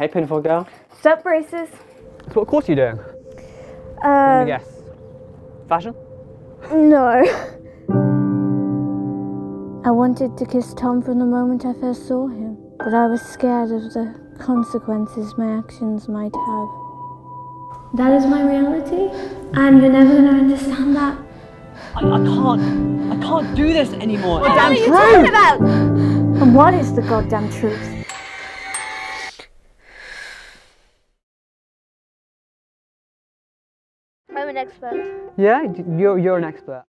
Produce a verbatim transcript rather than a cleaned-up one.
Hey, Pinafore girl. Sup, Braces. So what course are you doing? Um, Let me guess. Fashion? No. I wanted to kiss Tom from the moment I first saw him, but I was scared of the consequences my actions might have. That is my reality, and you're never going to understand that. I, I can't, I can't do this anymore. What are you talking about? And what is the goddamn truth? I'm an expert. Yeah? You're, you're an expert.